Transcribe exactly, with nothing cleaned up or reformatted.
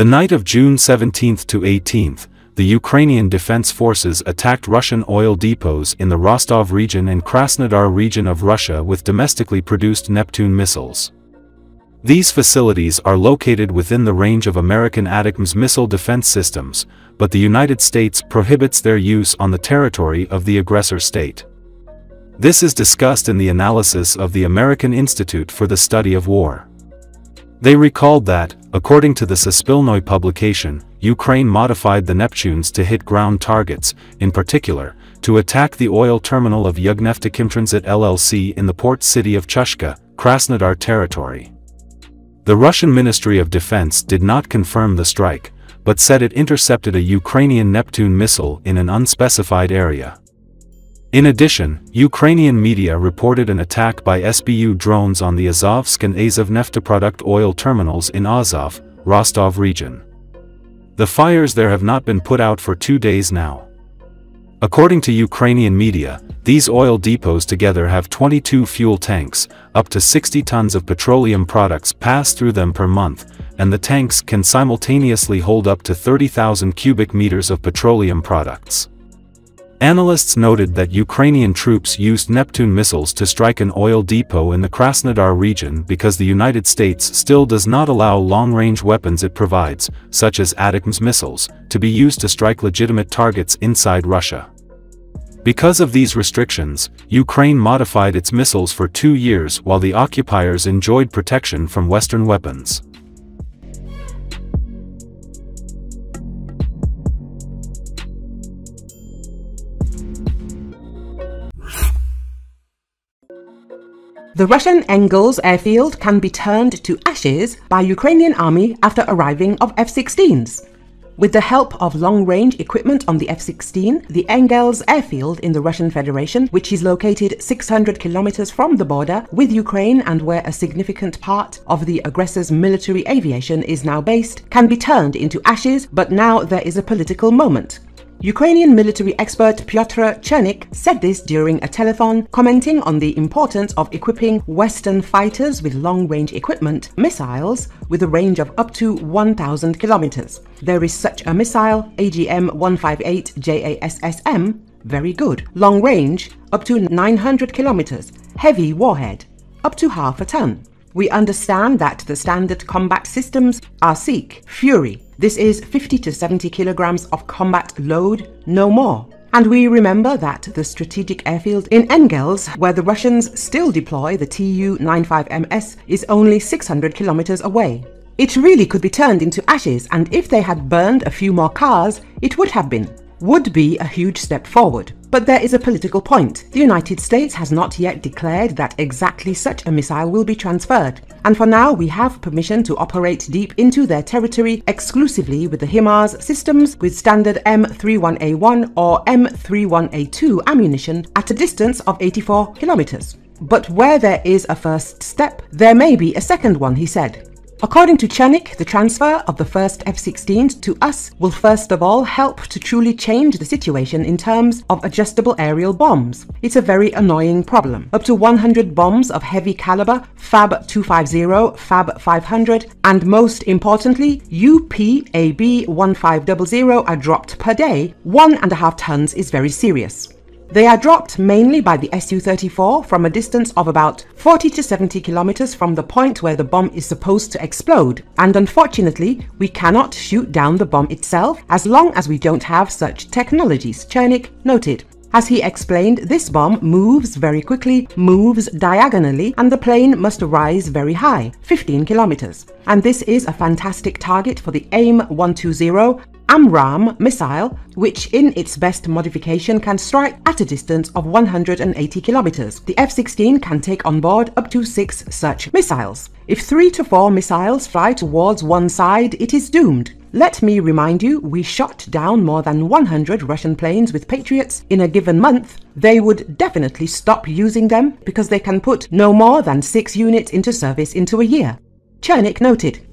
The night of June seventeenth to eighteenth, the Ukrainian Defense Forces attacked Russian oil depots in the Rostov region and Krasnodar region of Russia with domestically produced Neptune missiles. These facilities are located within the range of American ATACMS missile defense systems, but the United States prohibits their use on the territory of the aggressor state. This is discussed in the analysis of the American Institute for the Study of War. They recalled that, according to the Suspilnoye publication, Ukraine modified the Neptunes to hit ground targets, in particular, to attack the oil terminal of Yugneftekhimtranzit L L C in the port city of Chushka, Krasnodar territory. The Russian Ministry of Defense did not confirm the strike, but said it intercepted a Ukrainian Neptune missile in an unspecified area. In addition, Ukrainian media reported an attack by S B U drones on the Azovsk and Azovnefteproduct oil terminals in Azov, Rostov region. The fires there have not been put out for two days now. According to Ukrainian media, these oil depots together have twenty-two fuel tanks, up to sixty tons of petroleum products pass through them per month, and the tanks can simultaneously hold up to thirty thousand cubic meters of petroleum products. Analysts noted that Ukrainian troops used Neptune missiles to strike an oil depot in the Krasnodar region because the United States still does not allow long-range weapons it provides, such as ATACMS missiles, to be used to strike legitimate targets inside Russia. Because of these restrictions, Ukraine modified its missiles for two years while the occupiers enjoyed protection from Western weapons. The Russian Engels airfield can be turned to ashes by Ukrainian army after arriving of F sixteens. With the help of long-range equipment on the F sixteen, the Engels airfield in the Russian Federation, which is located six hundred kilometers from the border with Ukraine and where a significant part of the aggressor's military aviation is now based, can be turned into ashes, but now there is a political moment. Ukrainian military expert Pyotr Chernik said this during a telethon, commenting on the importance of equipping Western fighters with long-range equipment, missiles, with a range of up to one thousand kilometers. There is such a missile, A G M one fifty-eight J A S S M, very good, long range, up to nine hundred kilometers, heavy warhead, up to half a ton. We understand that the standard combat systems are Sikh, Fury. This is fifty to seventy kilograms of combat load, no more. And we remember that the strategic airfield in Engels, where the Russians still deploy the T U ninety-five M S, is only six hundred kilometers away. It really could be turned into ashes, and if they had burned a few more cars, it would have been. Would be a huge step forward. But there is a political point. The United States has not yet declared that exactly such a missile will be transferred, and for now we have permission to operate deep into their territory exclusively with the HIMARS systems with standard M thirty-one A one or M thirty-one A two ammunition at a distance of eighty-four kilometers. But where there is a first step, there may be a second one, he said. According to Chernik, the transfer of the first F sixteens to us will first of all help to truly change the situation in terms of adjustable aerial bombs. It's a very annoying problem. Up to one hundred bombs of heavy caliber, F A B two fifty, F A B five hundred, and most importantly, U P A B fifteen hundred are dropped per day. One and a half tons is very serious. They are dropped mainly by the S U thirty-four from a distance of about forty to seventy kilometers from the point where the bomb is supposed to explode, and unfortunately, we cannot shoot down the bomb itself as long as we don't have such technologies, Chernik noted. As he explained, this bomb moves very quickly, moves diagonally, and the plane must rise very high, fifteen kilometers. And this is a fantastic target for the A I M one twenty AMRAAM missile, which in its best modification can strike at a distance of one hundred eighty kilometers. The F sixteen can take on board up to six such missiles. If three to four missiles fly towards one side, it is doomed. Let me remind you, we shot down more than one hundred Russian planes with Patriots in a given month. They would definitely stop using them because they can put no more than six units into service into a year, Chernik noted.